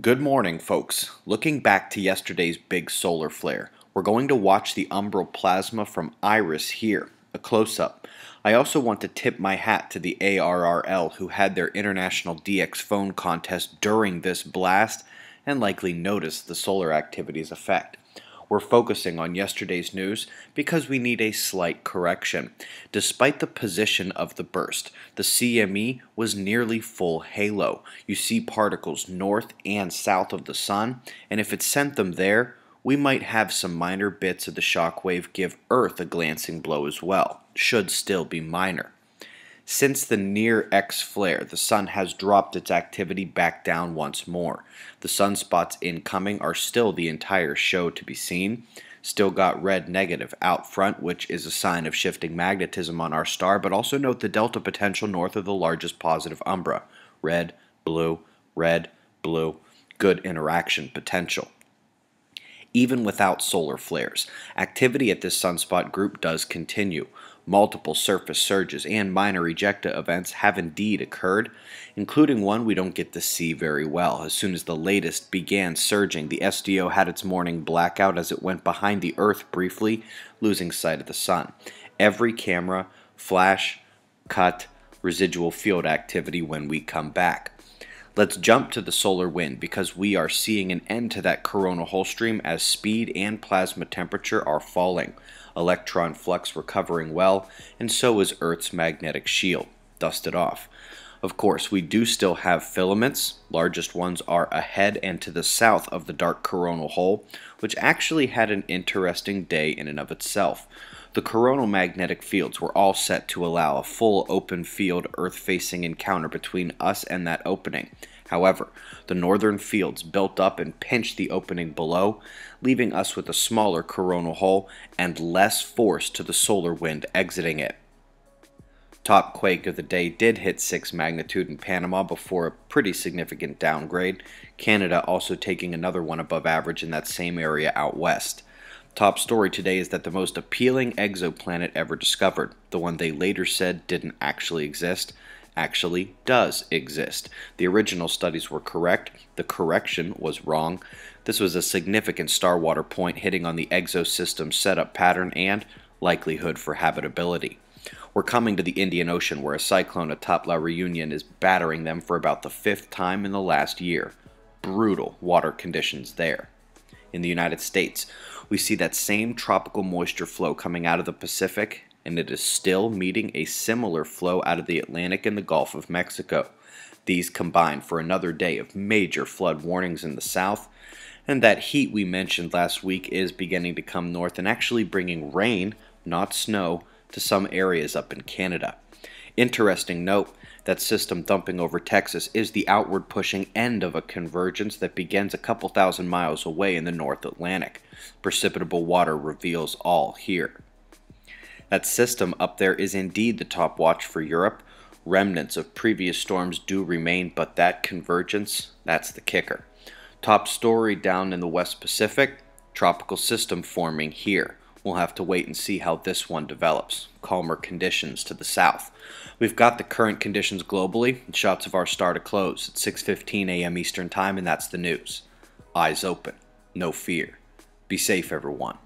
Good morning, folks. Looking back to yesterday's big solar flare, we're going to watch the umbral plasma from Iris here, a close-up. I also want to tip my hat to the ARRL who had their International DX phone contest during this blast and likely noticed the solar activity's effect. We're focusing on yesterday's news because we need a slight correction. Despite the position of the burst, the CME was nearly full halo. You see particles north and south of the sun, and if it sent them there, we might have some minor bits of the shockwave give Earth a glancing blow as well. Should still be minor. Since the near-X flare, the Sun has dropped its activity back down once more. The sunspots incoming are still the entire show to be seen. Still got red negative out front, which is a sign of shifting magnetism on our star, but also note the delta potential north of the largest positive umbra. Red, blue, red, blue. Good interaction potential. Even without solar flares, activity at this sunspot group does continue. Multiple surface surges and minor ejecta events have indeed occurred, including one we don't get to see very well. As soon as the latest began surging, the SDO had its morning blackout as it went behind the Earth briefly, losing sight of the sun. Every camera, flash, cut, residual field activity when we come back. Let's jump to the solar wind because we are seeing an end to that coronal hole stream as speed and plasma temperature are falling, electron flux recovering well, and so is Earth's magnetic shield, dusted off. Of course, we do still have filaments. Largest ones are ahead and to the south of the dark coronal hole, which actually had an interesting day in and of itself. The coronal magnetic fields were all set to allow a full open field Earth-facing encounter between us and that opening. However, the northern fields built up and pinched the opening below, leaving us with a smaller coronal hole and less force to the solar wind exiting it. Top quake of the day did hit 6 magnitude in Panama before a pretty significant downgrade, Canada also taking another one above average in that same area out west. Top story today is that the most appealing exoplanet ever discovered, the one they later said didn't actually exist, actually does exist. The original studies were correct, the correction was wrong. This was a significant STARWATER point hitting on the exosystem setup pattern and likelihood for habitability. We're coming to the Indian Ocean where a cyclone atop La Reunion is battering them for about the 5th time in the last year. Brutal water conditions there. In the United States, we see that same tropical moisture flow coming out of the Pacific, and it is still meeting a similar flow out of the Atlantic and the Gulf of Mexico. These combine for another day of major flood warnings in the south, and that heat we mentioned last week is beginning to come north and actually bringing rain, not snow, to some areas up in Canada. Interesting note, that system dumping over Texas is the outward pushing end of a convergence that begins a couple thousand miles away in the North Atlantic. Precipitable water reveals all here. That system up there is indeed the top watch for Europe. Remnants of previous storms do remain, but that convergence, that's the kicker. Top story down in the West Pacific, tropical system forming here. We'll have to wait and see how this one develops. Calmer conditions to the south. We've got the current conditions globally and shots of our star to close at 6:15 a.m. Eastern Time, and that's the news. Eyes open. No fear. Be safe, everyone.